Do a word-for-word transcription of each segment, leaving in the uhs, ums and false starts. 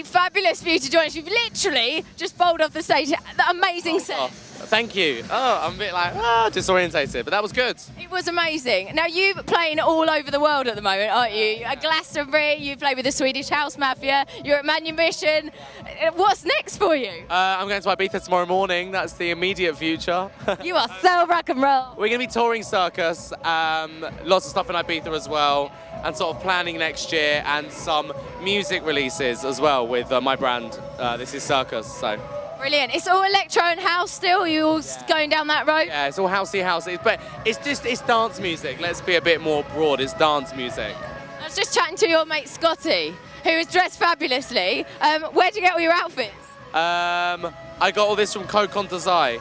absolutely fabulous for you to join us. You've literally just bowled off the stage. That amazing oh, set. Oh, thank you. Oh, I'm a bit like, ah, disorientated, but that was good. It was amazing. Now, you're playing all over the world at the moment, aren't you? You're at Glastonbury, you play with the Swedish House Mafia, you're at Manumission. What's next for you? Uh, I'm going to Ibiza tomorrow morning. That's the immediate future. You are so rock and roll. We're going to be touring Circus, um, lots of stuff in Ibiza as well, and sort of planning next year and some music releases as well with uh, my brand, uh, This Is Circus. So. Brilliant. It's all electro and house still? Are you all yeah. going down that road? Yeah, it's all housey housey. But it's just, it's dance music. Let's be a bit more broad. It's dance music. I was just chatting to your mate Scotty, who is dressed fabulously. Um, where do you get all your outfits? Um, I got all this from Kokon To Zai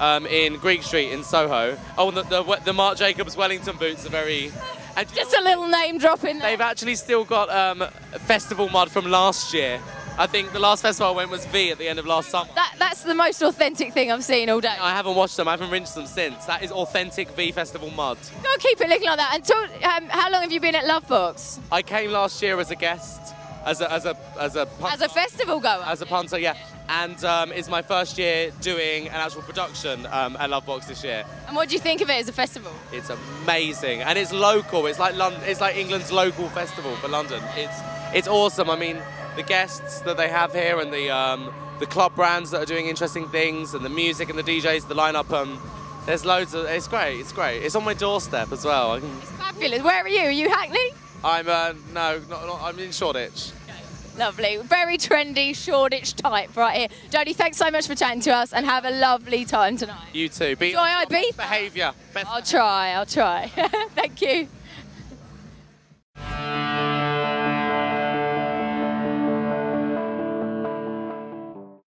um, in Greek Street in Soho. Oh, the, the, the Marc Jacobs Wellington boots are very... And just a little name drop in there. They've actually still got um, festival mud from last year. I think the last festival I went was V at the end of last summer. That, that's the most authentic thing I've seen all day. I haven't watched them, I haven't rinsed them since. That is authentic V Festival mud. Don't keep it looking like that. And talk, um, how long have you been at Lovebox? I came last year as a guest, as a as a as a punter, as a festival goer, as a punter, yeah. And um, it's my first year doing an actual production um, at Lovebox this year. And what do you think of it as a festival? It's amazing, and it's local. It's like London. It's like England's local festival for London. It's it's awesome. I mean, the guests that they have here and the um, the club brands that are doing interesting things and the music and the D Js, the lineup, um, there's loads of, it's great, it's great. It's on my doorstep as well. I can... It's fabulous. Where are you? Are you Hackney? I'm, uh, no, not, not, I'm in Shoreditch. Okay. Lovely. Very trendy Shoreditch type right here. Jodie, thanks so much for chatting to us and have a lovely time tonight. You too. Be Enjoy Ibiza. Behaviour. Best I'll try, I'll try. Thank you.